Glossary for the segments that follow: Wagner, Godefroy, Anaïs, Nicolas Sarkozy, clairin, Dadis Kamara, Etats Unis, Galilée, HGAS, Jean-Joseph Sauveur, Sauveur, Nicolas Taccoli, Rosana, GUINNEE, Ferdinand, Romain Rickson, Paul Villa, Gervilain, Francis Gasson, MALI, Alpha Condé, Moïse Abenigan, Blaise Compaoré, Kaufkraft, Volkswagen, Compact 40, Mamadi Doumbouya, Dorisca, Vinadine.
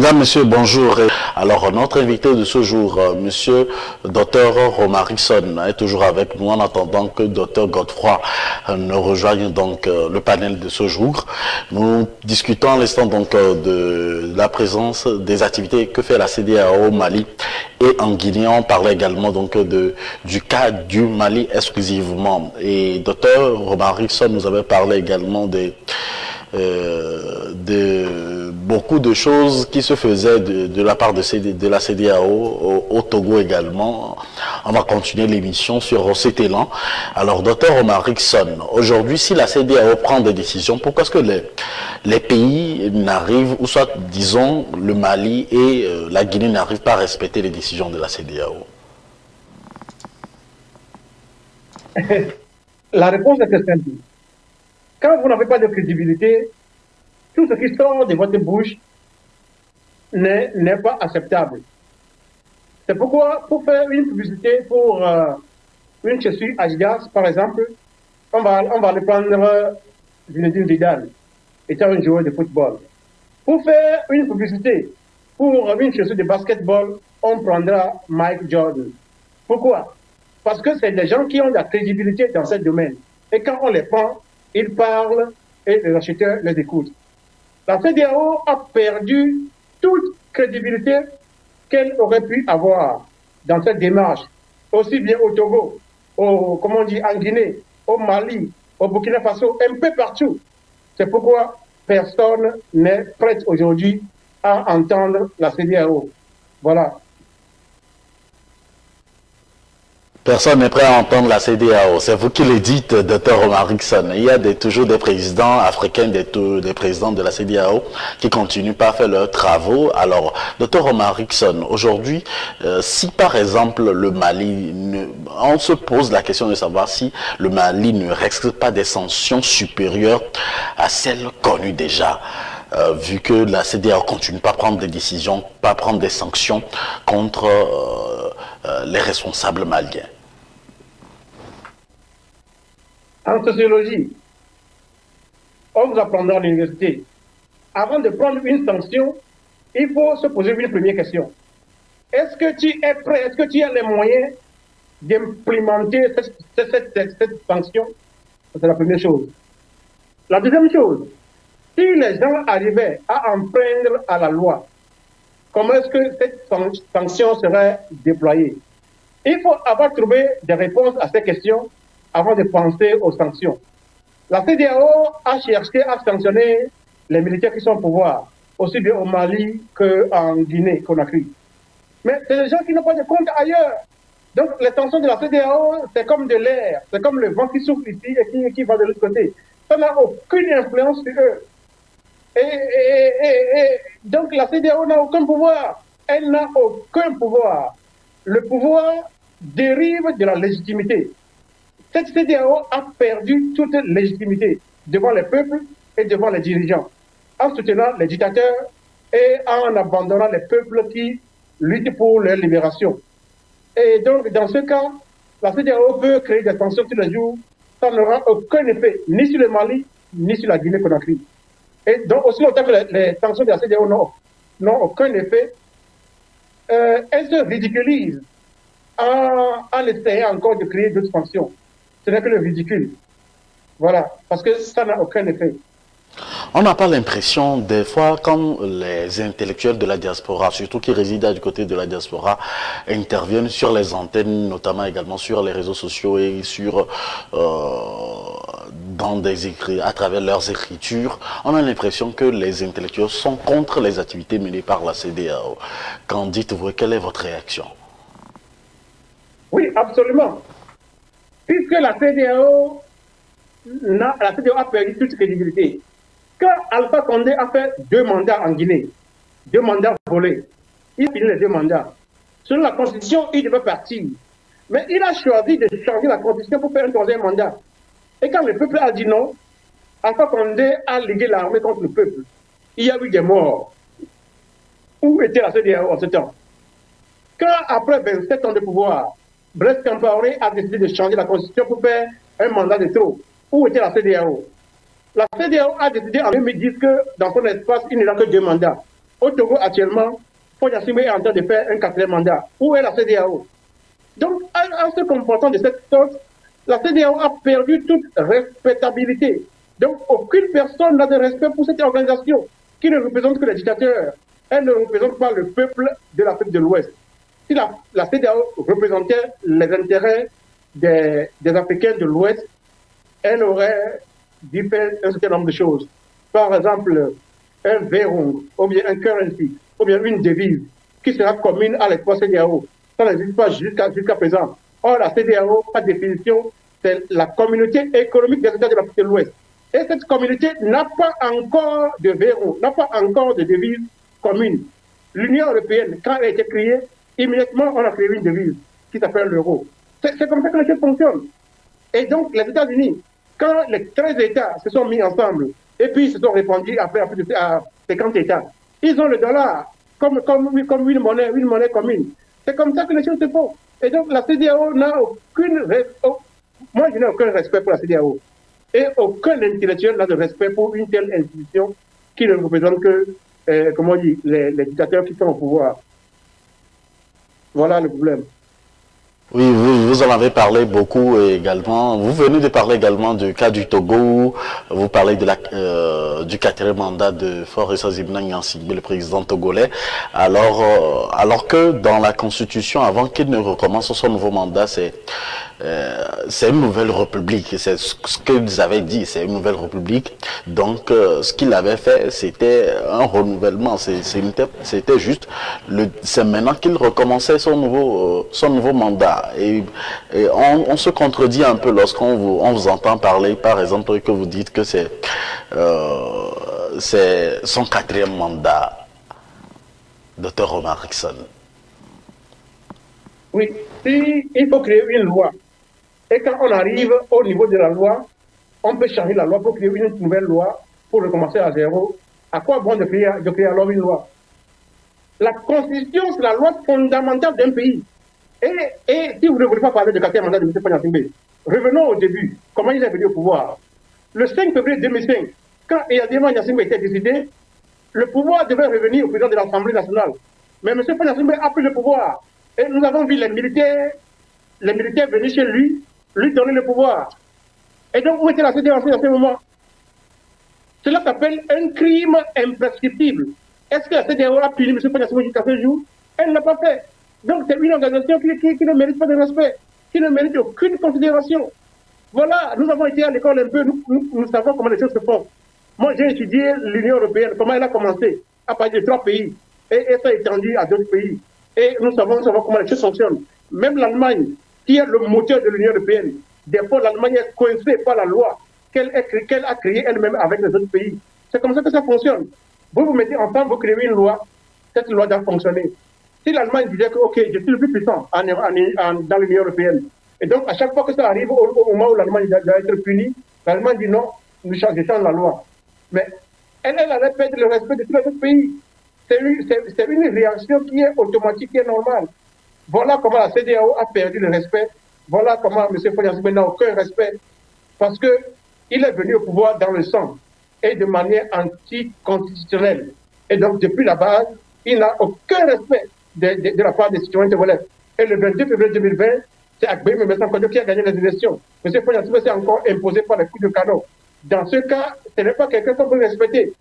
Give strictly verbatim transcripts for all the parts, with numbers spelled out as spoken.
Mesdames, Messieurs, bonjour. Alors, notre invité de ce jour, euh, Monsieur Docteur Romain Rickson, est toujours avec nous en attendant que Docteur Godefroy euh, ne rejoigne donc euh, le panel de ce jour. Nous discutons à l'instant donc euh, de la présence des activités que fait la CEDEAO au Mali et en Guinée. On parle également donc de, du cas du Mali exclusivement. Et Docteur Romain Rickson nous avait parlé également des... Euh, de beaucoup de choses qui se faisaient de, de la part de, CD, de la CEDEAO au, au Togo également. On va continuer l'émission sur cet élan. Alors, Docteur Romain Rickson, aujourd'hui, si la CEDEAO prend des décisions, pourquoi est-ce que les, les pays n'arrivent, ou soit, disons, le Mali et euh, la Guinée n'arrivent pas à respecter les décisions de la CEDEAO? La réponse est simple. Quand vous n'avez pas de crédibilité, tout ce qui sort de votre bouche n'est pas acceptable. C'est pourquoi, pour faire une publicité pour euh, une chaussure H G A S, par exemple, on va, on va le prendre Vinadine Vidal, étant un joueur de football. Pour faire une publicité pour une chaussure de basketball, on prendra Mike Jordan. Pourquoi? Parce que c'est des gens qui ont de la crédibilité dans ce domaine. Et quand on les prend, ils parlent et les acheteurs les écoutent. La CEDEAO a perdu toute crédibilité qu'elle aurait pu avoir dans cette démarche, aussi bien au Togo, au, comment on dit, en Guinée, au Mali, au Burkina Faso, un peu partout. C'est pourquoi personne n'est prête aujourd'hui à entendre la CEDEAO. Voilà. Personne n'est prêt à entendre la CEDEAO. C'est vous qui le dites, Docteur Romain Rickson. Il y a des, toujours des présidents africains, des, des présidents de la CEDEAO qui continuent pas à faire leurs travaux. Alors, Docteur Romain Rickson, aujourd'hui, euh, si par exemple le Mali, ne, on se pose la question de savoir si le Mali ne risque pas des sanctions supérieures à celles connues déjà, euh, vu que la CEDEAO continue pas à prendre des décisions, pas à prendre des sanctions contre euh, euh, les responsables maliens. En sociologie, on vous apprendra à l'université. Avant de prendre une sanction, il faut se poser une première question. Est-ce que tu es prêt, est-ce que tu as les moyens d'implémenter cette, cette, cette, cette sanction? C'est la première chose. La deuxième chose, si les gens arrivaient à en prendre à la loi, comment est-ce que cette sanction serait déployée? Il faut avoir trouvé des réponses à ces questions avant de penser aux sanctions. La CEDEAO a cherché à sanctionner les militaires qui sont au pouvoir, aussi bien au Mali qu'en Guinée, Conakry. Mais c'est des gens qui n'ont pas de compte ailleurs. Donc les sanctions de la CEDEAO, c'est comme de l'air, c'est comme le vent qui souffle ici et qui, qui va de l'autre côté. Ça n'a aucune influence sur eux. Et, et, et, et donc la CEDEAO n'a aucun pouvoir. Elle n'a aucun pouvoir. Le pouvoir dérive de la légitimité. Cette CEDEAO a perdu toute légitimité devant les peuples et devant les dirigeants, en soutenant les dictateurs et en abandonnant les peuples qui luttent pour leur libération. Et donc, dans ce cas, la CEDEAO peut créer des tensions tous les jours, ça n'aura aucun effet, ni sur le Mali, ni sur la Guinée-Conakry. Et donc, aussi longtemps que les, les tensions de la CEDEAO n'ont aucun effet, euh, elles se ridiculisent en, en essayant encore de créer d'autres tensions. Ce n'est que le ridicule. Voilà, parce que ça n'a aucun effet. On n'a pas l'impression, des fois, quand les intellectuels de la diaspora, surtout qui résident du côté de la diaspora, interviennent sur les antennes, notamment également sur les réseaux sociaux et sur, euh, dans des écrits, à travers leurs écritures, on a l'impression que les intellectuels sont contre les activités menées par la CEDEAO. Qu'en dites-vous? Quelle est votre réaction? Oui, absolument. Puisque la CEDEAO, la CEDEAO a perdu toute crédibilité. Quand Alpha Condé a fait deux mandats en Guinée, deux mandats volés, il a fini les deux mandats. Selon la Constitution, il devait partir. Mais il a choisi de changer la Constitution pour faire un troisième mandat. Et quand le peuple a dit non, Alpha Condé a ligué l'armée contre le peuple. Il y a eu des morts. Où était la CEDEAO en ce temps? Quand, après vingt-sept ans de pouvoir, Blaise Compaoré a décidé de changer la Constitution pour faire un mandat de trop. Où était la CEDEAO? La CEDEAO a décidé en deux mille dix que dans son espace, il n'y a que deux mandats. Au Togo, actuellement, Panyassimé est en train de faire un quatrième mandat. Où est la CEDEAO? Donc, en se comportant de cette sorte, la CEDEAO a perdu toute respectabilité. Donc, aucune personne n'a de respect pour cette organisation qui ne représente que les dictateurs. Elle ne représente pas le peuple de l'Afrique de l'Ouest. Si la, la CEDEAO représentait les intérêts des, des Africains de l'Ouest, elle aurait dû faire un certain nombre de choses. Par exemple, un verrou, ou bien un currency, ou bien une devise qui sera commune à les trois CEDEAO. Ça n'existe pas jusqu'à jusqu'à présent. Or, la CEDEAO, par définition, c'est la communauté économique des États de l'Afrique de l'Ouest. Et cette communauté n'a pas encore de verrou, n'a pas encore de devise commune. L'Union européenne, quand elle a été créée, immédiatement, on a créé une devise qui s'appelle l'euro. C'est comme ça que les choses fonctionnent. Et donc, les États-Unis, quand les treize États se sont mis ensemble, et puis ils se sont répandus après à cinquante États, ils ont le dollar comme, comme, comme une, monnaie, une monnaie commune. C'est comme ça que les choses se font. Et donc, la CEDEAO n'a aucune... Moi, je n'ai aucun respect pour la CEDEAO. Et aucun intellectuel n'a de respect pour une telle institution qui ne représente que, euh, comment on dit, les, les dictateurs qui sont au pouvoir. Voilà le problème. Oui, vous, vous en avez parlé beaucoup également. Vous venez de parler également du cas du Togo. Vous parlez de la, euh, du quatrième mandat de Forissa Eyadéman Yassimé, le président togolais. Alors, euh, alors que dans la Constitution, avant qu'il ne recommence son nouveau mandat, c'est euh, une nouvelle république. C'est ce que vous avez dit, c'est une nouvelle république. Donc, euh, ce qu'il avait fait, c'était un renouvellement. C'était juste, c'est maintenant qu'il recommençait son nouveau, euh, son nouveau mandat. Et, et on, on se contredit un peu lorsqu'on vous, on vous entend parler, par exemple, que vous dites que c'est euh, c'est son quatrième mandat, docteur Romain Rickson. Oui, si, il faut créer une loi. Et quand on arrive au niveau de la loi, on peut changer la loi pour créer une nouvelle loi, pour recommencer à zéro. À quoi bon de créer, de créer alors une loi? La Constitution, c'est la loi fondamentale d'un pays. Et, et si vous ne voulez pas parler de quatrième mandat de M. Panyassimé, revenons au début. Comment il est venu au pouvoir? Le cinq février deux mille cinq, quand Eyadéman Yassimé était décidé, le pouvoir devait revenir au président de l'Assemblée nationale. Mais M. Panyassimé a pris le pouvoir. Et nous avons vu les militaires, les militaires venir chez lui, lui donner le pouvoir. Et donc, où était la CEDEAO à ce moment? Cela s'appelle un crime imprescriptible. Est-ce que la CEDEAO a puni M. Panyassimé jusqu'à ce jour? Elle ne l'a pas fait. Donc c'est une organisation qui, qui, qui ne mérite pas de respect, qui ne mérite aucune considération. Voilà, nous avons été à l'école un peu, nous, nous, nous savons comment les choses se font. Moi j'ai étudié l'Union européenne, comment elle a commencé, à partir de trois pays, et, et ça a étendu à d'autres pays. Et nous savons, nous savons comment les choses fonctionnent. Même l'Allemagne, qui est le moteur de l'Union européenne, des fois l'Allemagne est coincée par la loi qu'elle qu'elle a créée elle-même avec les autres pays. C'est comme ça que ça fonctionne. Vous vous mettez ensemble, vous créez une loi, cette loi doit fonctionner. Si l'Allemagne disait que, ok, je suis le plus puissant en, en, en, dans l'Union européenne, et donc à chaque fois que ça arrive, au, au moment où l'Allemagne doit être punie, l'Allemagne dit non, nous changeons la loi. Mais elle, elle allait perdre le respect de tous les autres pays. C'est une, une réaction qui est automatique, qui est normale. Voilà comment la CEDEAO a perdu le respect. Voilà comment M. Panyassimé n'a aucun respect. Parce qu'il est venu au pouvoir dans le sang et de manière anticonstitutionnelle. Et donc, depuis la base, il n'a aucun respect De, de, de la part des citoyens togolais. Et le vingt-deux février deux mille vingt, c'est Agbeime Messankodo qui a gagné les élections. M. Panyassimé s'est encore imposé par les coups de canon. Dans ce cas, ce n'est pas quelqu'un qu'on peut respecter.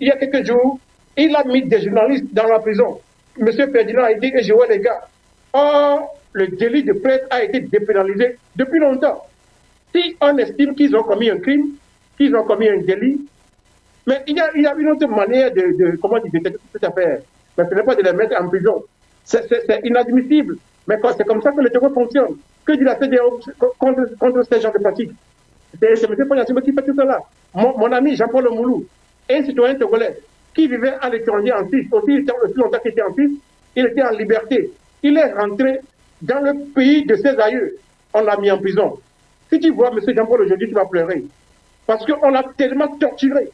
Il y a quelques jours, il a mis des journalistes dans la prison. M. Ferdinand a dit que je vois les gars. Or, le délit de presse a été dépénalisé depuis longtemps. Si on estime qu'ils ont commis un crime, qu'ils ont commis un délit, mais il y a, il y a une autre manière de, de comment dire, de traiter toute cette affaire. Mais ce n'est pas de les mettre en prison. C'est inadmissible, mais c'est comme ça que le Togo fonctionne. Que dit la CEDEAO contre, contre ces genres de pratiques? C'est M. Panyassimé qui fait tout cela. Mon, mon ami Jean-Paul Moulou, un citoyen togolais qui vivait à l'étranger en Suisse, aussi, il était, aussi longtemps qu'il était en Suisse, il était en liberté. Il est rentré dans le pays de ses aïeux. On l'a mis en prison. Si tu vois M. Jean-Paul aujourd'hui, tu vas pleurer. Parce qu'on l'a tellement torturé.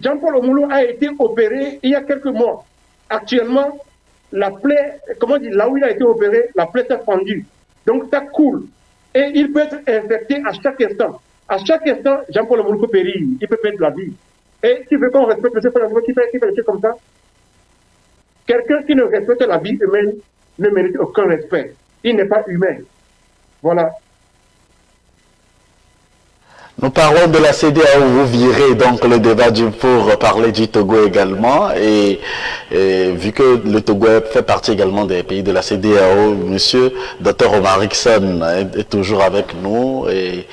Jean-Paul Moulou a été opéré il y a quelques mois. Actuellement, la plaie, comment dire, là où il a été opéré, la plaie s'est fendue. Donc ça coule. Et il peut être infecté à chaque instant. À chaque instant, Jean-Paul Moulou peut périr, il peut perdre la vie. Et tu veux qu'on respecte M. Panyassimé qui fait des choses comme ça? Quelqu'un qui ne respecte la vie humaine ne mérite aucun respect. Il n'est pas humain. Voilà. Nous parlons de la CEDEAO, vous virez donc le débat du, pour parler du Togo également. Et, et vu que le Togo fait partie également des pays de la CEDEAO, monsieur docteur Romain Rickson est, est toujours avec nous et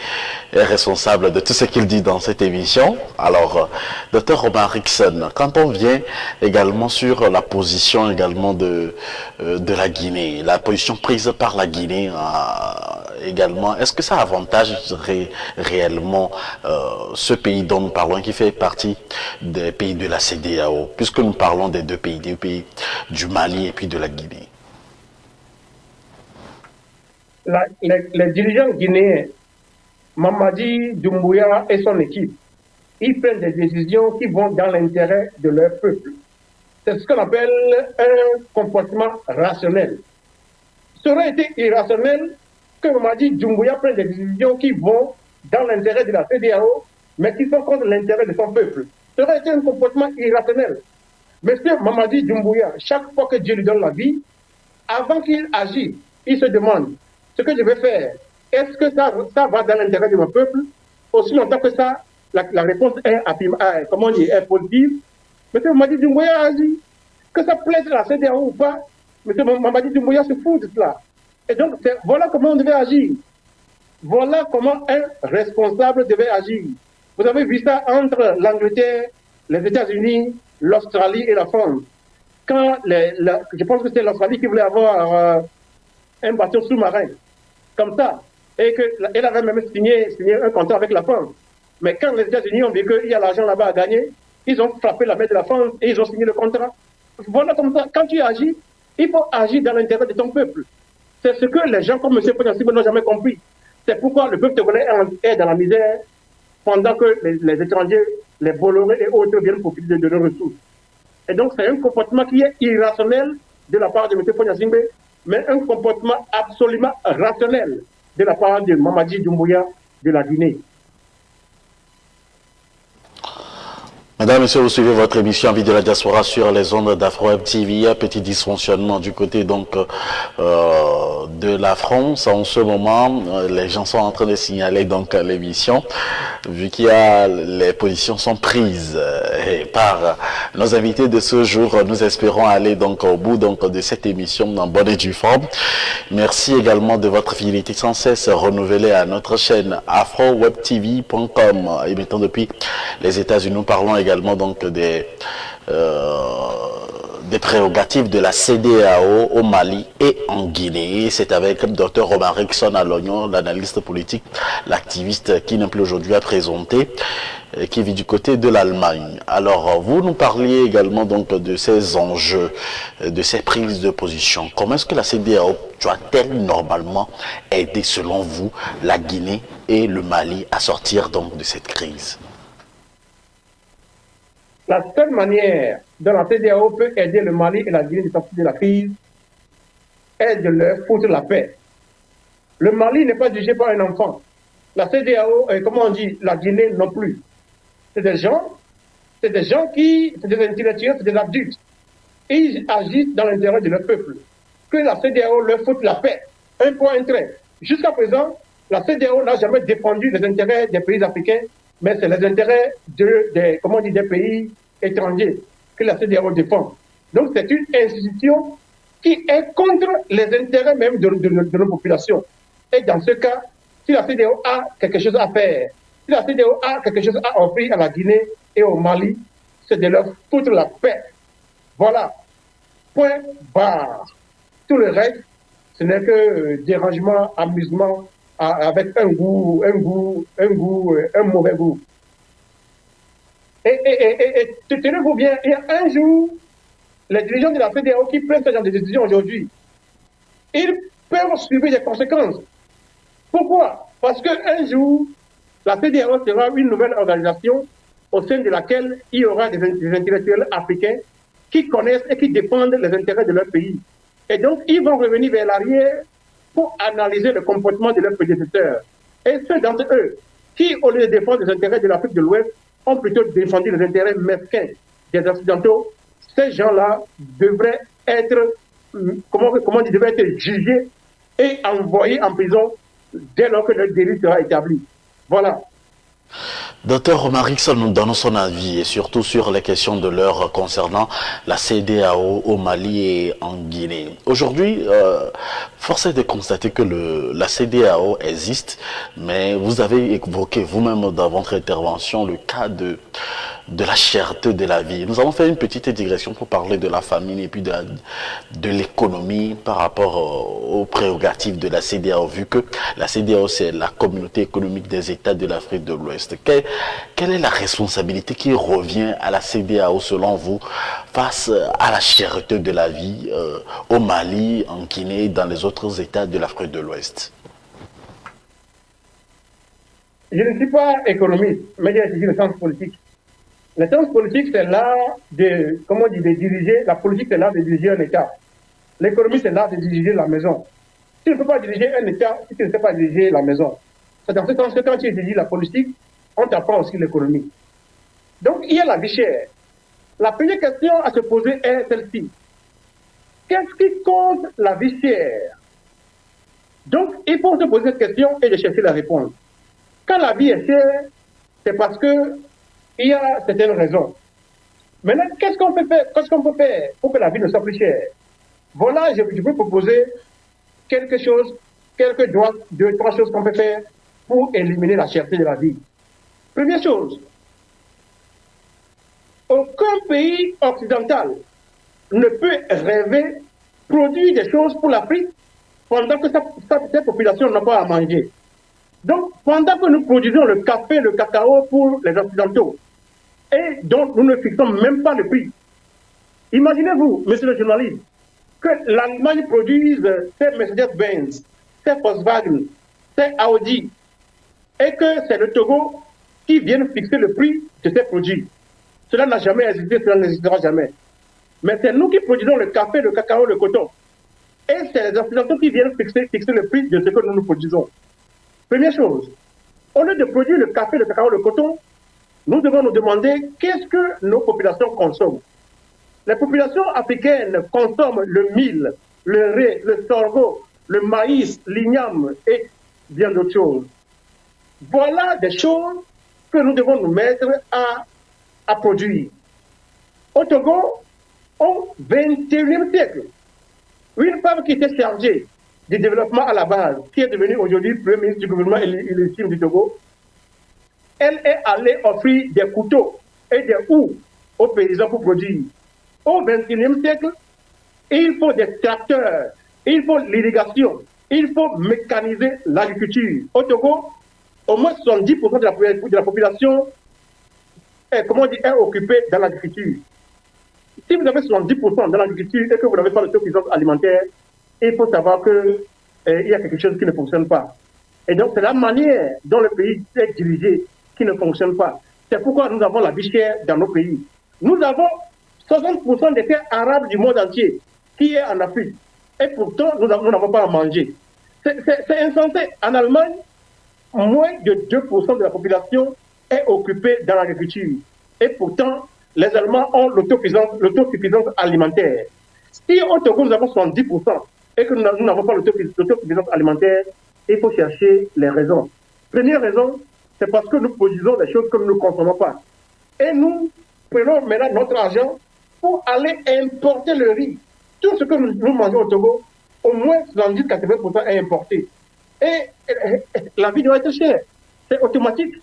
est responsable de tout ce qu'il dit dans cette émission. Alors, docteur Romain Rickson, quand on vient également sur la position également de, de la Guinée, la position prise par la Guinée à, également, est-ce que ça avantage ré, réellement Euh, ce pays dont nous parlons, qui fait partie des pays de la CEDEAO, puisque nous parlons des deux pays, des pays du Mali et puis de la Guinée? La, les, les dirigeants guinéens, Mamadi Doumbouya et son équipe, ils prennent des décisions qui vont dans l'intérêt de leur peuple. C'est ce qu'on appelle un comportement rationnel. Ça aurait été irrationnel que Mamadi Doumbouya prenne des décisions qui vont dans l'intérêt de la CEDEAO, mais qui sont contre l'intérêt de son peuple. Ça aurait été un comportement irrationnel. Monsieur Mamadi Doumbouya, chaque fois que Dieu lui donne la vie, avant qu'il agisse, il se demande ce que je vais faire. Est-ce que ça, ça va dans l'intérêt de mon peuple? Aussi longtemps que ça, la, la réponse est affirmative, comment dire, est positive. Monsieur Mamadi Doumbouya agit. Que ça plaise à la CEDEAO ou pas, monsieur Mamadi Doumbouya se fout de cela. Et donc, voilà comment on devait agir. Voilà comment un responsable devait agir. Vous avez vu ça entre l'Angleterre, les États-Unis, l'Australie et la France. Quand les, la, je pense que c'est l'Australie qui voulait avoir euh, un bateau sous-marin, comme ça, et qu'elle avait même signé, signé un contrat avec la France. Mais quand les États-Unis ont vu qu'il y a l'argent là-bas à gagner, ils ont frappé la main de la France et ils ont signé le contrat. Voilà comme ça. Quand tu agis, il faut agir dans l'intérêt de ton peuple. C'est ce que les gens comme M. Panyassimé n'ont jamais compris. C'est pourquoi le peuple togolais est dans la misère pendant que les, les étrangers, les Bolloré et autres viennent profiter de leurs ressources. Et donc c'est un comportement qui est irrationnel de la part de M. Foyanski, mais un comportement absolument rationnel de la part de Mamadi Doumbouya de la Guinée. Madame, monsieur, vous suivez votre émission Vie de la Diaspora sur les ondes d'AfroWeb T V. Il y a un petit dysfonctionnement du côté donc euh, de la France. En ce moment, les gens sont en train de signaler donc l'émission, vu qu'il y a les positions sont prises et par nos invités de ce jour. Nous espérons aller donc au bout donc de cette émission dans bonne et due forme. Merci également de votre fidélité sans cesse renouvelée à notre chaîne afro web t v point com. Et maintenant depuis les États-Unis, nous parlons également donc des, euh, des prérogatives de la CEDEAO au Mali et en Guinée. C'est avec docteur Romain Rickson à l'Oignon, l'analyste politique, l'activiste qui n'est plus aujourd'hui à présenter, et qui vit du côté de l'Allemagne. Alors, vous nous parliez également donc de ces enjeux, de ces prises de position. Comment est-ce que la CEDEAO doit-elle normalement aider, selon vous, la Guinée et le Mali à sortir donc de cette crise? La seule manière dont la CEDEAO peut aider le Mali et la Guinée de sortir de la crise est de leur foutre la paix. Le Mali n'est pas jugé par un enfant. La CEDEAO, et comment on dit, la Guinée non plus. C'est des gens, c'est des gens qui, c'est des intellectuels, c'est des adultes. Ils agissent dans l'intérêt de leur peuple. Que la CEDEAO leur foutre la paix. Un point, un trait. Jusqu'à présent, la CEDEAO n'a jamais défendu les intérêts des pays africains, mais c'est les intérêts de, de, comment on dit, des pays étrangers que la CEDEAO défend. Donc c'est une institution qui est contre les intérêts même de, de, de nos populations. Et dans ce cas, si la CEDEAO a quelque chose à faire, si la CEDEAO a quelque chose à offrir à la Guinée et au Mali, c'est de leur foutre la paix. Voilà. Point barre. Tout le reste, ce n'est que dérangement, amusement, avec un goût, un goût, un goût, un mauvais goût. Et, et, et, et, et tenez-vous bien, il y a un jour, les dirigeants de la CEDEAO qui prennent ce genre de décision aujourd'hui, ils peuvent subir des conséquences. Pourquoi? Parce qu'un jour, la CEDEAO sera une nouvelle organisation au sein de laquelle il y aura des, des intellectuels africains qui connaissent et qui défendent les intérêts de leur pays. Et donc, ils vont revenir vers l'arrière pour analyser le comportement de leurs prédécesseurs. Et ceux d'entre eux qui, au lieu de défendre les intérêts de l'Afrique de l'Ouest, ont plutôt défendu les intérêts mexicains des Occidentaux, ces gens-là devraient être, comment, comment ils devraient être jugés et envoyés en prison dès lors que le délit sera établi. Voilà. Docteur Romain Rickson nous donne son avis et surtout sur les questions de l'heure concernant la CEDEAO au Mali et en Guinée. Aujourd'hui, euh, force est de constater que le, la CEDEAO existe, mais vous avez évoqué vous-même dans votre intervention le cas de, de la cherté de la vie. Nous avons fait une petite digression pour parler de la famine et puis de, de l'économie par rapport aux, aux prérogatives de la CEDEAO, vu que la CEDEAO c'est la communauté économique des États de l'Afrique de l'Ouest. Quelle est la responsabilité qui revient à la CEDEAO, selon vous, face à la cherté de la vie euh, au Mali, en Guinée et dans les autres États de l'Afrique de l'Ouest? Je ne suis pas économiste, mais j'ai étudié le sens politique. Le sens politique, c'est l'art de, comment on dit, de diriger, la politique, c'est l'art de diriger un État. L'économie, c'est l'art de diriger la maison. Tu ne peux pas diriger un État si tu ne sais pas diriger la maison. C'est dans ce sens que quand tu diriges la politique, on t'apprend aussi l'économie. Donc, il y a la vie chère. La première question à se poser est celle-ci. Qu'est-ce qui compte la vie chère? Donc, il faut se poser cette question et de chercher la réponse. Quand la vie est chère, c'est parce qu'il y a certaines raisons. Maintenant, qu'est-ce qu'on peut faire, qu'est-ce qu'on peut faire pour que la vie ne soit plus chère? Voilà, je, je peux proposer quelque chose, quelques doigts, deux, trois choses qu'on peut faire pour éliminer la cherté de la vie. Première chose, aucun pays occidental ne peut rêver produire des choses pour l'Afrique pendant que ces populations n'ont pas à manger. Donc, pendant que nous produisons le café, le cacao pour les occidentaux, et dont nous ne fixons même pas le prix, imaginez-vous, monsieur le journaliste, que l'Allemagne produise ces Mercedes-Benz, ces Volkswagen, ces Audi, et que c'est le Togo qui viennent fixer le prix de ces produits. Cela n'a jamais existé, cela n'existera jamais. Mais c'est nous qui produisons le café, le cacao, le coton. Et c'est les Occidentaux qui viennent fixer, fixer le prix de ce que nous nous produisons. Première chose, au lieu de produire le café, le cacao, le coton, nous devons nous demander qu'est-ce que nos populations consomment. Les populations africaines consomment le mil, le riz, le sorgho, le maïs, l'igname et bien d'autres choses. Voilà des choses que nous devons nous mettre à, à produire. Au Togo, au vingt et unième siècle, une femme qui était chargée du développement à la base, qui est devenue aujourd'hui Premier ministre du gouvernement illégitime du Togo, elle est allée offrir des couteaux et des houes aux paysans pour produire. Au vingt et unième siècle, il faut des tracteurs, il faut l'irrigation, il faut mécaniser l'agriculture. Au Togo, au moins soixante-dix pour cent de la, de la population est, comment on dit, est occupée dans l'agriculture. Si vous avez soixante-dix pour cent dans l'agriculture et que vous n'avez pas de suffisance alimentaire, il faut savoir qu'il euh, y a quelque chose qui ne fonctionne pas. Et donc c'est la manière dont le pays est dirigé qui ne fonctionne pas. C'est pourquoi nous avons la vie chère dans nos pays. Nous avons soixante pour cent des terres arabes du monde entier qui est en Afrique. Et pourtant, nous n'avons pas à manger. C'est insensé. En Allemagne, moins de deux pour cent de la population est occupée dans l'agriculture. Et pourtant, les Allemands ont l'autosuffisance alimentaire. Si au Togo, nous avons soixante-dix pour cent et que nous n'avons pas l'autosuffisance alimentaire, il faut chercher les raisons. Première raison, c'est parce que nous produisons des choses que nous ne consommons pas. Et nous prenons maintenant notre argent pour aller importer le riz. Tout ce que nous, nous mangeons au Togo, au moins soixante-dix à quatre-vingts pour cent est importé. Et la vie doit être chère. C'est automatique.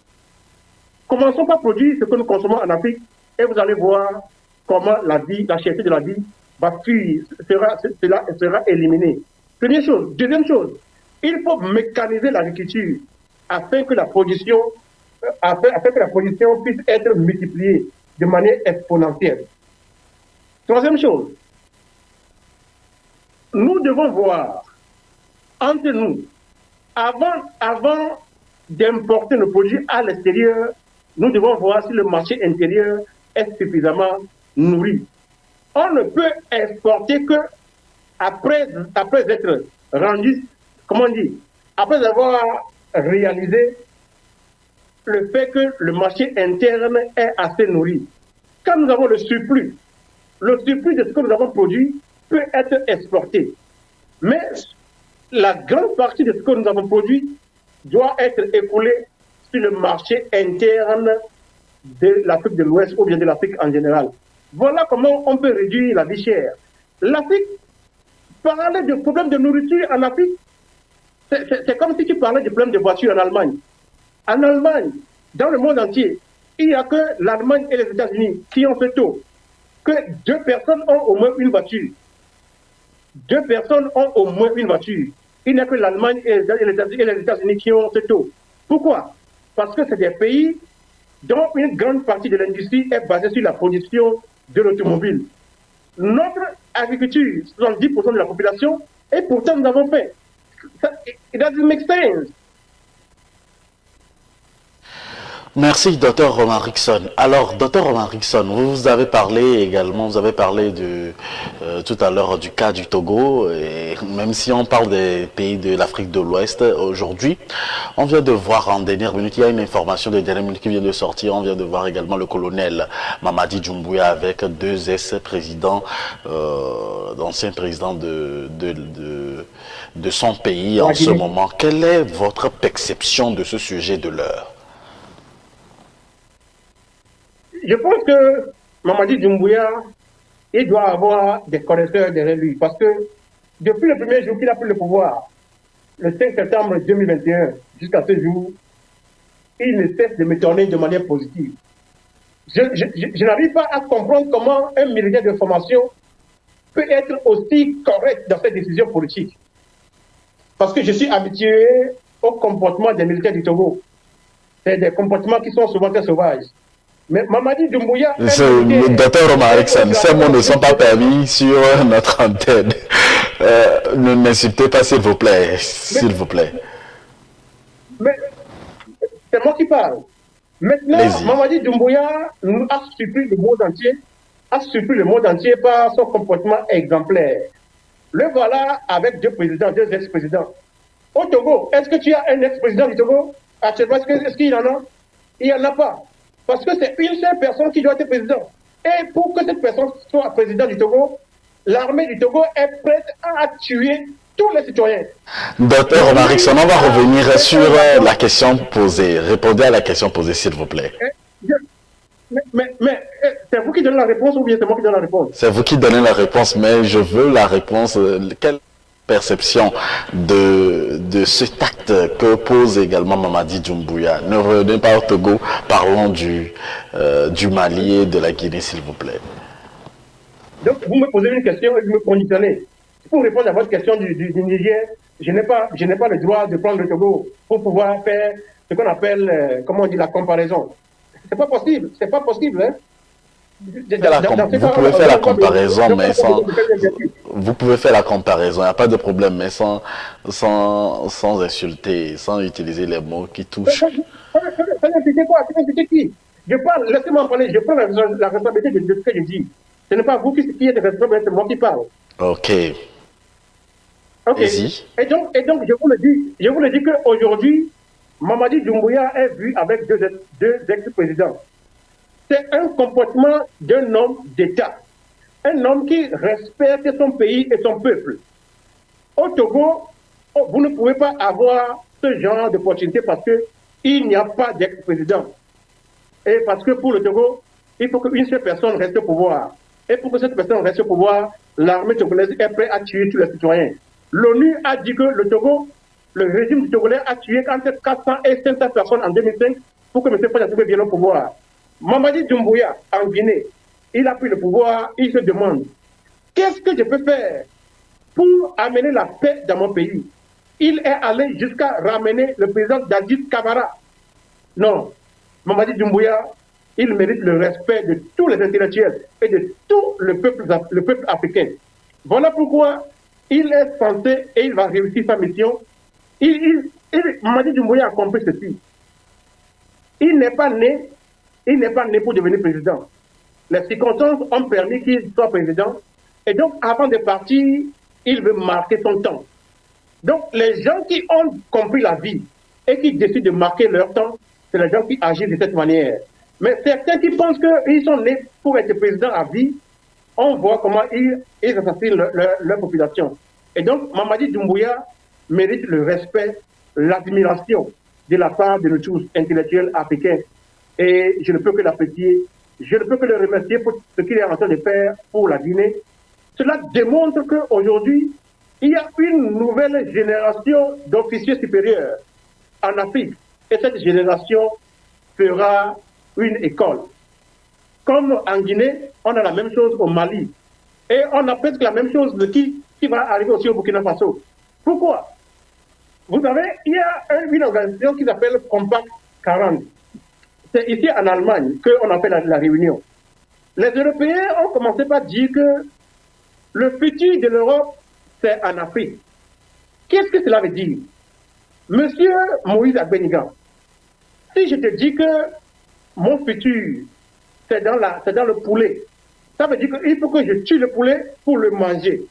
Commençons par produire ce que nous consommons en Afrique et vous allez voir comment la vie, la cherté de la vie va fuir, sera, sera, sera éliminée. Première chose. Deuxième chose, il faut mécaniser l'agriculture afin que la production, afin, afin que la production puisse être multipliée de manière exponentielle. Troisième chose, nous devons voir entre nous. Avant, avant d'importer nos produits à l'extérieur, nous devons voir si le marché intérieur est suffisamment nourri. On ne peut exporter que après, après être rendu, comment on dit, après avoir réalisé le fait que le marché interne est assez nourri. Quand nous avons le surplus le surplus de ce que nous avons produit peut être exporté. Mais la grande partie de ce que nous avons produit doit être écoulé sur le marché interne de l'Afrique de l'Ouest ou bien de l'Afrique en général. Voilà comment on peut réduire la vie chère. L'Afrique, parler de problème de nourriture en Afrique, c'est comme si tu parlais du problème de voiture en Allemagne. En Allemagne, dans le monde entier, il n'y a que l'Allemagne et les États-Unis qui ont fait tôt que deux personnes ont au moins une voiture. Deux personnes ont au moins une voiture. Il n'y a que l'Allemagne et les États-Unis qui ont ce taux. Pourquoi? Parce que c'est des pays dont une grande partie de l'industrie est basée sur la production de l'automobile. Notre agriculture, soixante-dix pour cent de la population, et pourtant nous avons fait. Ça, it doesn't make sense. Merci, docteur Romain Rickson. Alors, docteur Romain Rickson, vous avez parlé également, vous avez parlé de, euh, tout à l'heure du cas du Togo, et même si on parle des pays de l'Afrique de l'Ouest aujourd'hui, on vient de voir en dernière minute, il y a une information de dernière minute qui vient de sortir, on vient de voir également le colonel Mamadi Doumbouya avec deux ex-présidents, euh, d'anciens présidents de, de, de, de son pays en ce moment. Quelle est votre perception de ce sujet de l'heure? Je pense que Mamadi Doumbouya, il doit avoir des connaisseurs derrière lui. Parce que depuis le premier jour qu'il a pris le pouvoir, le cinq septembre deux mille vingt et un, jusqu'à ce jour, il ne cesse de me tourner de manière positive. Je, je, je, je n'arrive pas à comprendre comment un militaire de formation peut être aussi correct dans ses décisions politiques. Parce que je suis habitué au comportement des militaires du Togo. C'est des comportements qui sont souvent très sauvages. Mais Mamadi Doumbouya... Docteur Romain Rickson, ces mots ne sont pas permis sur notre antenne. Euh, ne m'insultez pas, s'il vous plaît. S'il vous plaît. Mais c'est moi qui parle. Maintenant, Mamadi Doumbouya a surpris le monde entier, a surpris le monde entier par son comportement exemplaire. Le voilà avec deux présidents, deux ex-présidents. Au Togo, est-ce que tu as un ex-président du Togo? Est-ce qu'il en a? Il n'y en a pas. Parce que c'est une seule personne qui doit être président. Et pour que cette personne soit président du Togo, l'armée du Togo est prête à tuer tous les citoyens. Docteur Romain Rickson, on va revenir sur la question posée. Répondez à la question posée, s'il vous plaît. Mais, mais, mais c'est vous qui donnez la réponse ou bien c'est moi qui donne la réponse? C'est vous qui donnez la réponse, mais je veux la réponse. Quelle perception de, de cet acte que pose également Mamadi Doumbouya? Ne revenez pas au Togo, parlons du, euh, du Mali et de la Guinée, s'il vous plaît. Donc, vous me posez une question et vous me conditionnez. Pour répondre à votre question du, du, du Niger, je n'ai pas, je n'ai pas le droit de prendre le Togo pour pouvoir faire ce qu'on appelle, euh, comment on dit, la comparaison. C'est pas possible, c'est pas possible, hein? La com... Vous pouvez faire la comparaison, mais sans... Vous pouvez faire la comparaison, il n'y a pas de problème, mais sans, sans, sans insulter, sans utiliser les mots qui touchent. Ça n'implique quoi? Ça n'implique qui? Je parle, laissez-moi parler, je prends la, la responsabilité de ce que je dis. Ce n'est pas vous qui, qui êtes responsable, c'est moi qui parle. Ok. Ok. Et donc, et donc, je vous le dis, je vous le dis qu'aujourd'hui, Mamadi Doumbouya est vu avec deux, deux ex-présidents. C'est un comportement d'un homme d'État, un homme qui respecte son pays et son peuple. Au Togo, vous ne pouvez pas avoir ce genre d'opportunité parce qu'il n'y a pas d'ex-président. Et parce que pour le Togo, il faut qu'une seule personne reste au pouvoir. Et pour que cette personne reste au pouvoir, l'armée togolaise est prête à tuer tous les citoyens. L'ONU a dit que le Togo, le régime togolais a tué entre quatre cents et cinq cents personnes en deux mille cinq pour que M. Panyassimé vienne au pouvoir. Mamadi Doumbouya, en Guinée, il a pris le pouvoir, il se demande qu'est-ce que je peux faire pour amener la paix dans mon pays? Il est allé jusqu'à ramener le président Dadis Kamara. Non, Mamadi Doumbouya, il mérite le respect de tous les intellectuels et de tout le peuple, le peuple africain. Voilà pourquoi il est censé et il va réussir sa mission. Il, il, il, Mamadi Doumbouya a compris ceci. Il n'est pas né... Il n'est pas né pour devenir président. Les circonstances ont permis qu'il soit président. Et donc, avant de partir, il veut marquer son temps. Donc, les gens qui ont compris la vie et qui décident de marquer leur temps, c'est les gens qui agissent de cette manière. Mais certains qui pensent qu'ils sont nés pour être président à vie, on voit comment ils, ils assassinent le, le, leur population. Et donc, Mamadi Doumbouya mérite le respect, l'admiration de la part de nos tous intellectuels africains. Et je ne peux que l'apprécier, je ne peux que le remercier pour ce qu'il est en train de faire pour la Guinée. Cela démontre qu'aujourd'hui, il y a une nouvelle génération d'officiers supérieurs en Afrique. Et cette génération fera une école. Comme en Guinée, on a la même chose au Mali. Et on a presque la même chose de qui, qui va arriver aussi au Burkina Faso. Pourquoi? Vous savez, il y a une organisation qui s'appelle Compact quarante. C'est ici en Allemagne qu'on appelle la, la réunion. Les Européens ont commencé par dire que le futur de l'Europe, c'est en Afrique. Qu'est-ce que cela veut dire? Monsieur Moïse Abenigan, si je te dis que mon futur, c'est dans, dans le poulet, ça veut dire qu'il faut que je tue le poulet pour le manger.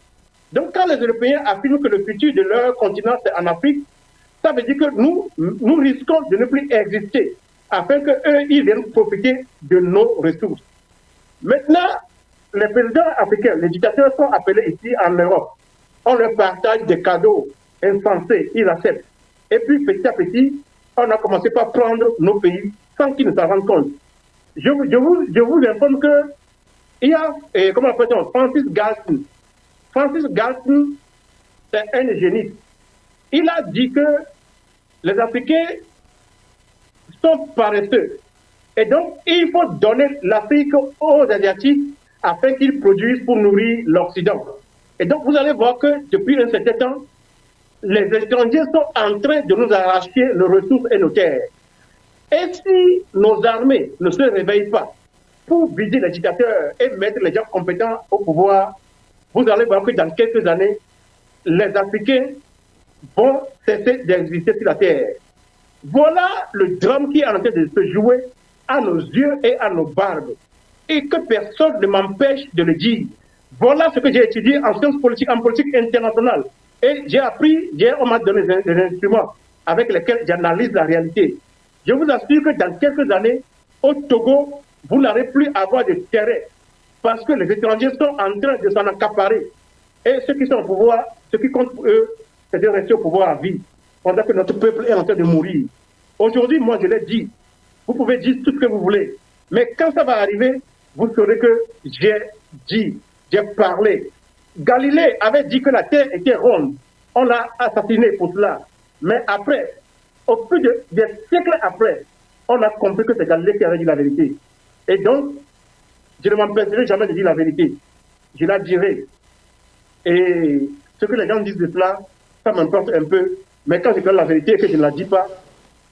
Donc quand les Européens affirment que le futur de leur continent, c'est en Afrique, ça veut dire que nous, nous risquons de ne plus exister, afin qu'eux, ils viennent profiter de nos ressources. Maintenant, les présidents africains, les dictateurs sont appelés ici en Europe. On leur partage des cadeaux insensés, ils acceptent. Et puis petit à petit, on a commencé par prendre nos pays sans qu'ils ne s'en rendent compte. Je, je, vous, je vous informe que il y a, eh, comment appelle-t-on, Francis Gasson. Francis Gasson, c'est un génie. Il a dit que les Africains sont paresseux. Et donc, il faut donner l'Afrique aux Asiatiques afin qu'ils produisent pour nourrir l'Occident. Et donc, vous allez voir que depuis un certain temps, les étrangers sont en train de nous arracher nos ressources et nos terres. Et si nos armées ne se réveillent pas pour vider les dictateurs et mettre les gens compétents au pouvoir, vous allez voir que dans quelques années, les Africains vont cesser d'exister sur la terre. Voilà le drame qui est en train de se jouer à nos yeux et à nos barbes. Et que personne ne m'empêche de le dire. Voilà ce que j'ai étudié en sciences politiques, en politique internationale. Et j'ai appris, on m'a donné des instruments avec lesquels j'analyse la réalité. Je vous assure que dans quelques années, au Togo, vous n'allez plus avoir de terrain. Parce que les étrangers sont en train de s'en accaparer. Et ceux qui sont au pouvoir, ce qui compte pour eux, c'est de rester au pouvoir à vie. Pendant que notre peuple est en train de mourir. Aujourd'hui, moi je l'ai dit, vous pouvez dire tout ce que vous voulez. Mais quand ça va arriver, vous saurez que j'ai dit, j'ai parlé. Galilée avait dit que la terre était ronde. On l'a assassiné pour cela. Mais après, au plus de des siècles après, on a compris que c'est Galilée qui avait dit la vérité. Et donc, je ne m'empêcherai jamais de dire la vérité. Je la dirai. Et ce que les gens disent de cela, ça m'importe un peu. Mais quand je parle la vérité et que je ne la dis pas,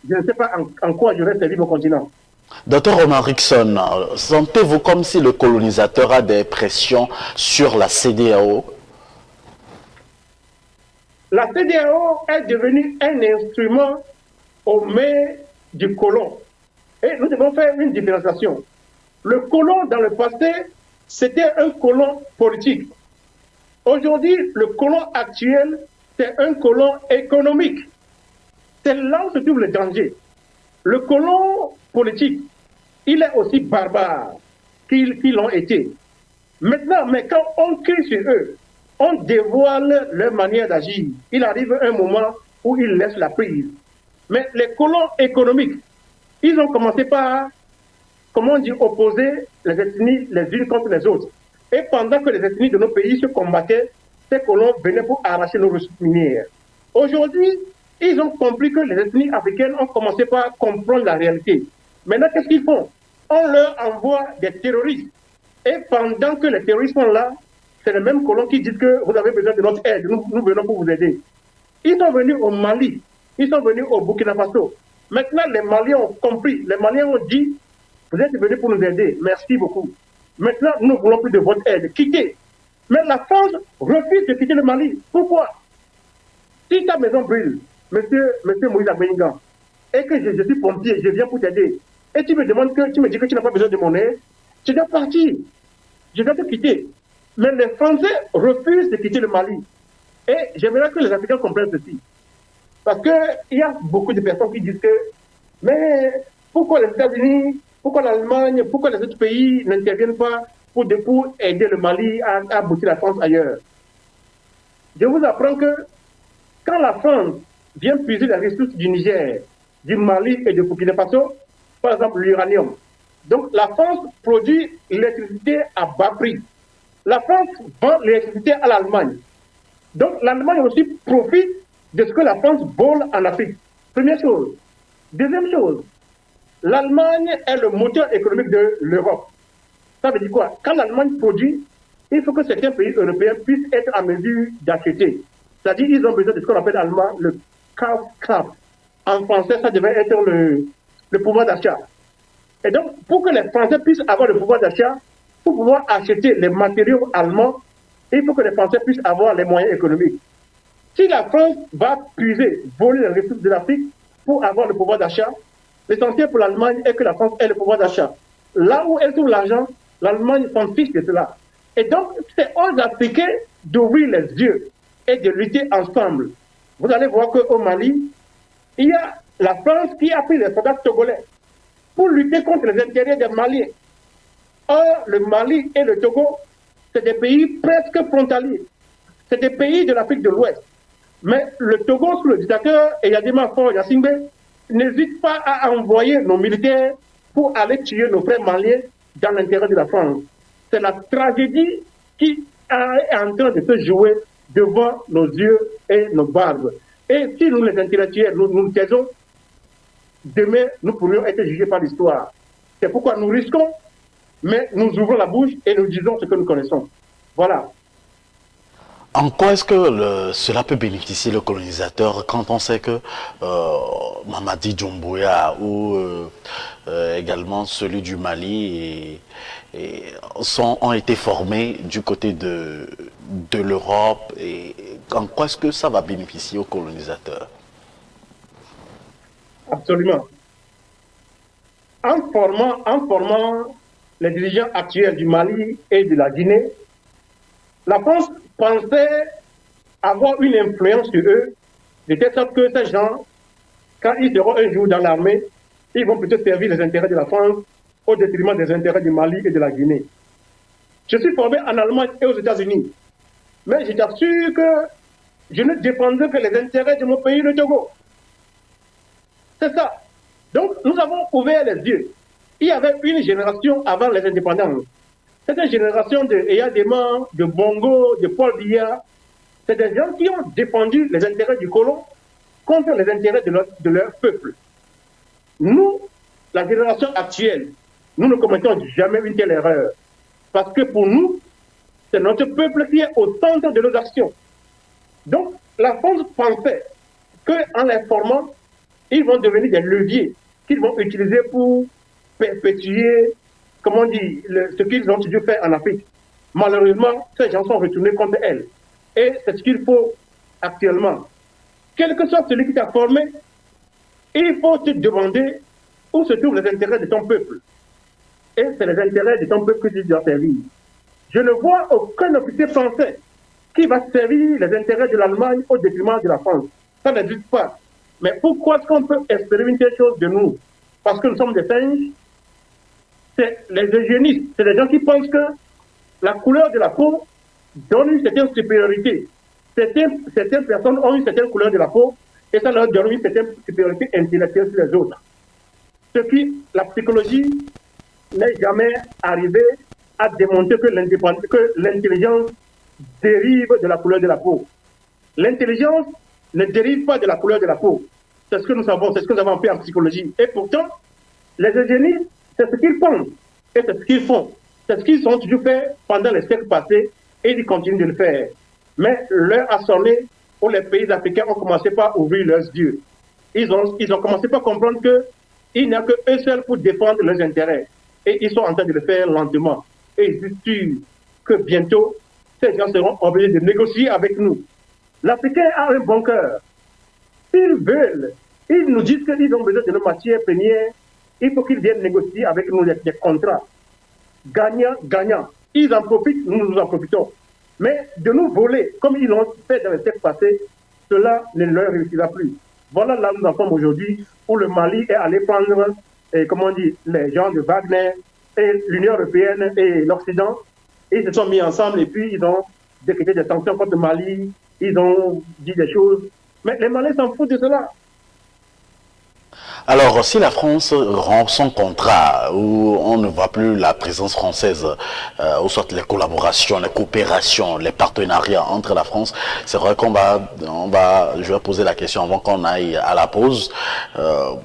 je ne sais pas en, en quoi je vais servir mon continent. Docteur Romain Rickson, sentez-vous comme si le colonisateur a des pressions sur la CEDEAO? La CEDEAO est devenue un instrument aux mains du colon. Et nous devons faire une différenciation. Le colon, dans le passé, c'était un colon politique. Aujourd'hui, le colon actuel, c'est un colon économique. C'est là où se trouve le danger. Le colon politique, il est aussi barbare qu'ils qu'ils l'ont été. Maintenant, mais quand on crie sur eux, on dévoile leur manière d'agir. Il arrive un moment où ils laissent la prise. Mais les colons économiques, ils ont commencé par, comment dire, opposer les ethnies les unes contre les autres. Et pendant que les ethnies de nos pays se combattaient, ces colons venaient pour arracher nos ressources minières. Aujourd'hui, ils ont compris que les ethnies africaines ont commencé par comprendre la réalité. Maintenant, qu'est-ce qu'ils font? On leur envoie des terroristes. Et pendant que les terroristes sont là, c'est les mêmes colons qui disent que vous avez besoin de notre aide, nous, nous venons pour vous aider. Ils sont venus au Mali, ils sont venus au Burkina Faso. Maintenant, les Maliens ont compris, les Maliens ont dit, vous êtes venus pour nous aider, merci beaucoup. Maintenant, nous ne voulons plus de votre aide, quittez. Mais la France refuse de quitter le Mali. Pourquoi? Si ta maison brûle, Monsieur, monsieur Moïse Abenigan, et que je, je suis pompier, je viens pour t'aider, et tu me demandes que, tu me dis que tu n'as pas besoin de mon aide, tu dois partir, je dois te quitter. Mais les Français refusent de quitter le Mali. Et j'aimerais que les Africains comprennent ceci. Parce qu'il y a beaucoup de personnes qui disent que, mais pourquoi les États-Unis, pourquoi l'Allemagne, pourquoi les autres pays n'interviennent pas pour, pour aider le Mali à, à bouter la France ailleurs. Je vous apprends que quand la France vient puiser les ressources du Niger, du Mali et de Burkina Faso, par exemple l'uranium, donc la France produit l'électricité à bas prix. La France vend l'électricité à l'Allemagne. Donc l'Allemagne aussi profite de ce que la France vole en Afrique. Première chose. Deuxième chose, l'Allemagne est le moteur économique de l'Europe. Ça veut dire quoi? Quand l'Allemagne produit, il faut que certains pays européens puissent être à mesure d'acheter. C'est-à-dire qu'ils ont besoin de ce qu'on appelle allemand le Kaufkraft. En français, ça devait être le, le pouvoir d'achat. Et donc, pour que les Français puissent avoir le pouvoir d'achat, pour pouvoir acheter les matériaux allemands, il faut que les Français puissent avoir les moyens économiques. Si la France va puiser, voler les ressources de l'Afrique pour avoir le pouvoir d'achat, l'essentiel pour l'Allemagne est que la France ait le pouvoir d'achat. Là où elle trouve l'argent, l'Allemagne s'en fiche de cela. Et donc, c'est aux Africains d'ouvrir les yeux et de lutter ensemble. Vous allez voir qu'au Mali, il y a la France qui a pris les soldats togolais pour lutter contre les intérêts des Maliens. Or, le Mali et le Togo, c'est des pays presque frontaliers. C'est des pays de l'Afrique de l'Ouest. Mais le Togo, sous le dictateur Eyadéman Yassimé, n'hésite pas à envoyer nos militaires pour aller tuer nos frères maliens dans l'intérêt de la France. C'est la tragédie qui est en train de se jouer devant nos yeux et nos barbes. Et si nous, les intellectuels, nous nous taisons, demain, nous pourrions être jugés par l'histoire. C'est pourquoi nous risquons, mais nous ouvrons la bouche et nous disons ce que nous connaissons. Voilà. En quoi est-ce que le, cela peut bénéficier le colonisateur quand on sait que euh, Mamadi Doumbouya ou euh, euh, également celui du Mali et, et sont, ont été formés du côté de, de l'Europe et, et en quoi est-ce que ça va bénéficier aux colonisateurs? Absolument. En formant, en formant les dirigeants actuels du Mali et de la Guinée, la France pensait avoir une influence sur eux, de telle sorte que ces gens, quand ils seront un jour dans l'armée, ils vont plutôt servir les intérêts de la France au détriment des intérêts du Mali et de la Guinée. Je suis formé en Allemagne et aux États-Unis, mais je t'assure que je ne défendrai que les intérêts de mon pays, le Togo. C'est ça. Donc nous avons ouvert les yeux. Il y avait une génération avant les indépendances. C'est une génération de Eyadéma, de Bongo, de Paul Villa. C'est des gens qui ont défendu les intérêts du colon contre les intérêts de leur, de leur peuple. Nous, la génération actuelle, nous ne commettons jamais une telle erreur. Parce que pour nous, c'est notre peuple qui est au centre de nos actions. Donc, la France pensait qu'en les formant, ils vont devenir des leviers qu'ils vont utiliser pour perpétuer, comme on dit, le, ce qu'ils ont dû faire en Afrique. Malheureusement, ces gens sont retournés contre elle. Et c'est ce qu'il faut actuellement. Quel que soit celui qui t'a formé, il faut te demander où se trouvent les intérêts de ton peuple. Et c'est les intérêts de ton peuple que tu dois servir. Je ne vois aucun officier français qui va servir les intérêts de l'Allemagne au détriment de la France. Ça n'existe pas. Mais pourquoi est-ce qu'on peut espérer une telle chose de nous? Parce que nous sommes des singes. C'est les eugénistes, c'est les gens qui pensent que la couleur de la peau donne une certaine supériorité. Certaines, certaines personnes ont une certaine couleur de la peau et ça leur donne une certaine supériorité intellectuelle sur les autres. Ce qui, la psychologie n'est jamais arrivée à démontrer que l'intelligence dérive de la couleur de la peau. L'intelligence ne dérive pas de la couleur de la peau. C'est ce que nous savons, c'est ce que nous avons fait en psychologie. Et pourtant, les eugénistes, c'est ce qu'ils pensent et c'est ce qu'ils font. C'est ce qu'ils ont toujours fait pendant les siècles passés et ils continuent de le faire. Mais l'heure a sonné où les pays africains ont commencé par ouvrir leurs yeux. Ils ont, ils ont commencé par comprendre qu'il n'y a que eux seuls pour défendre leurs intérêts. Et ils sont en train de le faire lentement. Et je suis sûr que bientôt, ces gens seront obligés de négocier avec nous. L'Africain a un bon cœur. S'ils veulent, ils nous disent qu'ils ont besoin de nos matières premières. Il faut qu'ils viennent négocier avec nous des contrats. Gagnant, gagnant. Ils en profitent, nous nous en profitons. Mais de nous voler, comme ils l'ont fait dans les siècles passés, cela ne leur réussira plus. Voilà là nous en sommes aujourd'hui, où le Mali est allé prendre, eh, comment on dit, les gens de Wagner, l'Union européenne et l'Occident. Ils se sont mis ensemble et puis ils ont décrété des sanctions contre le Mali, ils ont dit des choses. Mais les Maliens s'en foutent de cela. Alors, si la France rend son contrat, où on ne voit plus la présence française, euh, ou soit les collaborations, les coopérations, les partenariats entre la France, c'est vrai qu'on va, on va, je vais poser la question avant qu'on aille à la pause. Euh,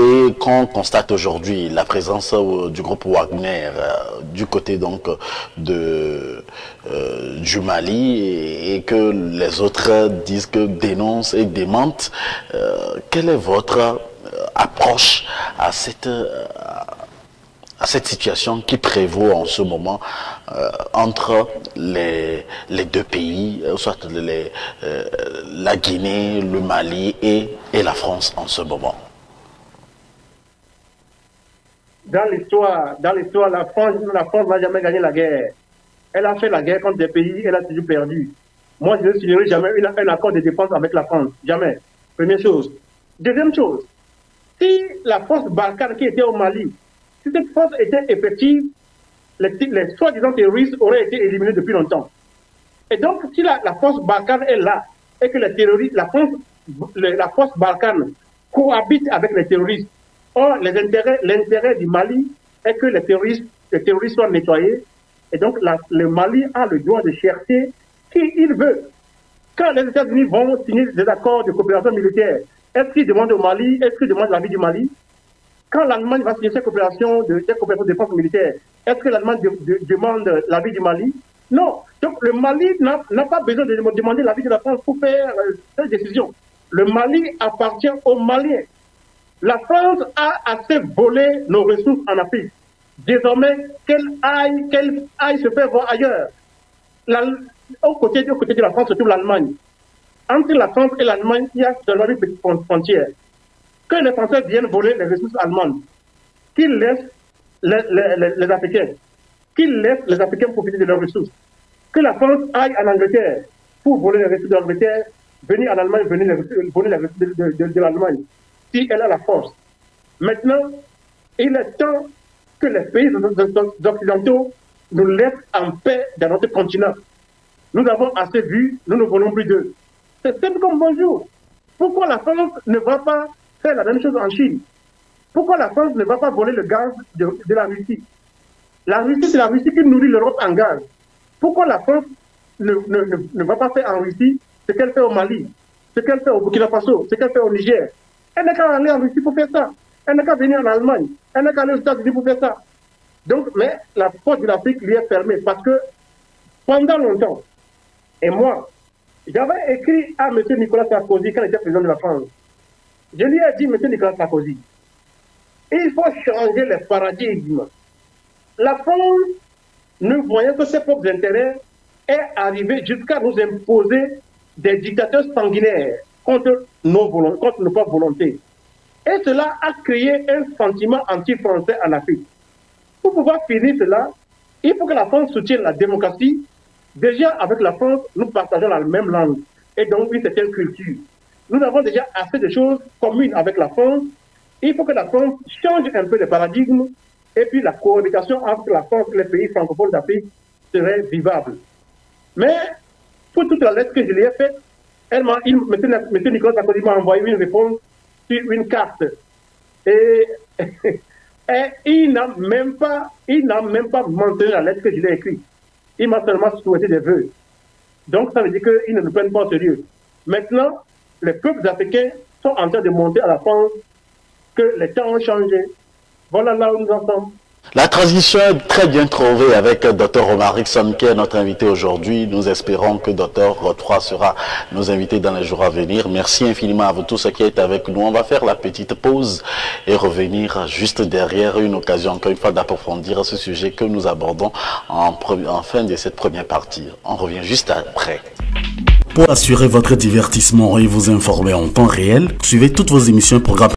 Et qu'on constate aujourd'hui la présence du groupe Wagner euh, du côté donc de, euh, du Mali et, et que les autres disent que dénoncent et démentent, euh, quelle est votre approche à cette, à cette situation qui prévaut en ce moment euh, entre les, les deux pays, soit les, euh, la Guinée, le Mali et, et la France en ce moment? Dans l'histoire, dans l'histoire, la France, la France n'a jamais gagné la guerre. Elle a fait la guerre contre des pays, elle a toujours perdu. Moi, je ne signerai jamais un accord de défense avec la France. Jamais. Première chose. Deuxième chose. Si la force Barkhane qui était au Mali, si cette force était effective, les, les soi-disant terroristes auraient été éliminés depuis longtemps. Et donc, si la, la force Barkhane est là, et que les terroristes, la France, la force Barkhane cohabite avec les terroristes, or, l'intérêt du Mali est que les terroristes, les terroristes soient nettoyés. Et donc, la, le Mali a le droit de chercher qui il veut. Quand les États-Unis vont signer des accords de coopération militaire, est-ce qu'ils demandent au Mali, est-ce qu'ils demandent l'avis du Mali? Quand l'Allemagne va signer cette coopération de, cette coopération de défense militaire, est-ce que l'Allemagne de, de, demande l'avis du Mali? Non. Donc, le Mali n'a pas besoin de demander l'avis de la France pour faire euh, cette décision. Le Mali appartient aux Maliens. La France a assez volé nos ressources en Afrique. Désormais, qu'elle aille, qu'elle aille se faire voir ailleurs. La, au, côté, au côté de la France se trouve l'Allemagne. Entre la France et l'Allemagne, il y a seulement une petite frontière. Que les Français viennent voler les ressources allemandes, qu'ils laissent les, les, les, les Africains, qu'ils laissent les Africains profiter de leurs ressources. Que la France aille en Angleterre pour voler les ressources de l'Angleterre, venir en Allemagne, venir les, voler les ressources de, de, de, de l'Allemagne. Si elle a la force. Maintenant, il est temps que les pays occidentaux nous laissent en paix dans notre continent. Nous avons assez vu, nous ne voulons plus d'eux. C'est simple comme bonjour. Pourquoi la France ne va pas faire la même chose en Chine? Pourquoi la France ne va pas voler le gaz de, de la Russie? La Russie, c'est la Russie qui nourrit l'Europe en gaz. Pourquoi la France ne, ne, ne, ne va pas faire en Russie ce qu'elle fait au Mali, ce qu'elle fait au Burkina Faso, ce qu'elle fait au Niger? Elle n'a qu'à aller en Russie pour faire ça. Elle n'a qu'à venir en Allemagne. Elle n'a qu'à aller aux États-Unis pour faire ça. Donc, mais la porte de l'Afrique lui est fermée parce que pendant longtemps, et moi, j'avais écrit à M. Nicolas Sarkozy quand il était président de la France. Je lui ai dit, M. Nicolas Sarkozy, il faut changer les paradigmes. La France, ne voyant que ses propres intérêts, est arrivée jusqu'à nous imposer des dictateurs sanguinaires contre nos, contre nos propres volontés. Et cela a créé un sentiment anti-français en Afrique. Pour pouvoir finir cela, il faut que la France soutienne la démocratie. Déjà, avec la France, nous partageons la même langue et donc une certaine culture. Nous avons déjà assez de choses communes avec la France. Il faut que la France change un peu de paradigme et puis la cohabitation entre la France et les pays francophones d'Afrique serait vivable. Mais pour toute la lettre que je lui ai faite, Elle il, M. Nicolas Taccoli m'a envoyé une réponse sur une carte. Et, et il n'a même pas, il n'a même pas mentionné la lettre que je lui ai écrite. Il m'a seulement souhaité des vœux. Donc ça veut dire qu'ils ne nous prennent pas au sérieux. Maintenant, les peuples africains sont en train de montrer à la France que les temps ont changé. Voilà là où nous en sommes. La transition est très bien trouvée avec Dr Romain Rickson qui est notre invité aujourd'hui. Nous espérons que Dr Godefroy sera nos invités dans les jours à venir. Merci infiniment à vous tous qui êtes avec nous. On va faire la petite pause et revenir juste derrière, une occasion encore une fois d'approfondir ce sujet que nous abordons en, en fin de cette première partie. On revient juste après. Pour assurer votre divertissement et vous informer en temps réel, suivez toutes vos émissions programmes.